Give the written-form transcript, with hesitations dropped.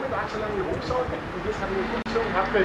Mit Axel an die Rucksack und das hat die Funktion.